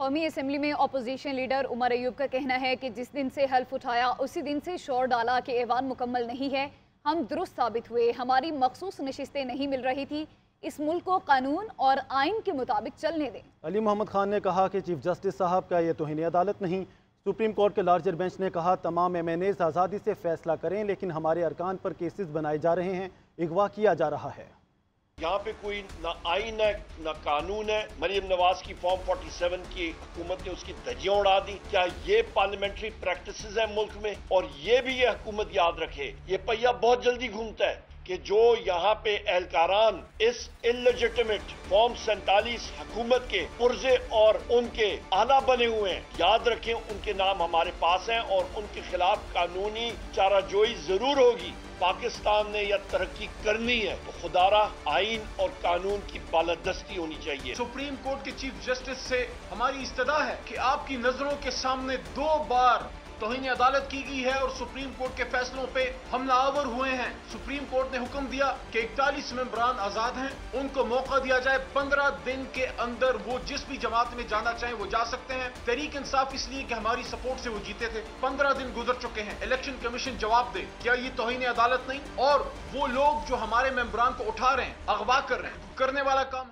कौमी असम्बली में opposition leader Umar Ayub का कहना है कि जिस दिन से हल्फ उठाया उसी दिन से शोर डाला कि ऐवान मुकम्मल नहीं है, हम दुरुस्त साबित हुए, हमारी मखसूस नशिस्तें नहीं मिल रही थी, इस मुल्क को कानून और आइन के मुताबिक चलने दें। अली मोहम्मद खान ने कहा कि चीफ जस्टिस साहब का ये तौहीन अदालत नहीं। सुप्रीम कोर्ट के लार्जर बेंच ने कहा तमाम MNAs आज़ादी से फैसला करें, लेकिन हमारे अरकान पर केसेस बनाए जा रहे हैं, अगवा किया जा रहा है। यहाँ पे कोई ना आइन है ना कानून है। मरीम नवाज की फॉर्म 47 की हुकूमत ने उसकी धज्जियां उड़ा दी। क्या ये पार्लियामेंट्री प्रैक्टिसेस है मुल्क में? और ये भी ये हुकूमत याद रखे, ये पहिया बहुत जल्दी घूमता है कि जो यहाँ पे एहलकारान इस इलेजिटिमेट फॉर्म 47 हुकूमत के पुर्जे और उनके आला बने हुए हैं, याद रखें उनके नाम हमारे पास हैं और उनके खिलाफ कानूनी चाराजोई जरूर होगी। पाकिस्तान ने यह तरक्की करनी है तो खुदारा आइन और कानून की बालादस्ती होनी चाहिए। सुप्रीम कोर्ट के चीफ जस्टिस से हमारी इस्तदा है कि आपकी नजरों के सामने 2 बार तौहीन अदालत की गई है और सुप्रीम कोर्ट के फैसलों पे हमला आवर हुए हैं। सुप्रीम कोर्ट ने हुक्म दिया कि 41 मेंबरान आजाद हैं, उनको मौका दिया जाए, 15 दिन के अंदर वो जिस भी जमात में जाना चाहें वो जा सकते हैं। तहरीक इंसाफ इसलिए कि हमारी सपोर्ट से वो जीते थे, 15 दिन गुजर चुके हैं। इलेक्शन कमीशन जवाब दे, क्या ये तौहीन अदालत नहीं? और वो लोग जो हमारे मेंबरान को उठा रहे हैं, अगवा कर रहे हैं, करने वाला काम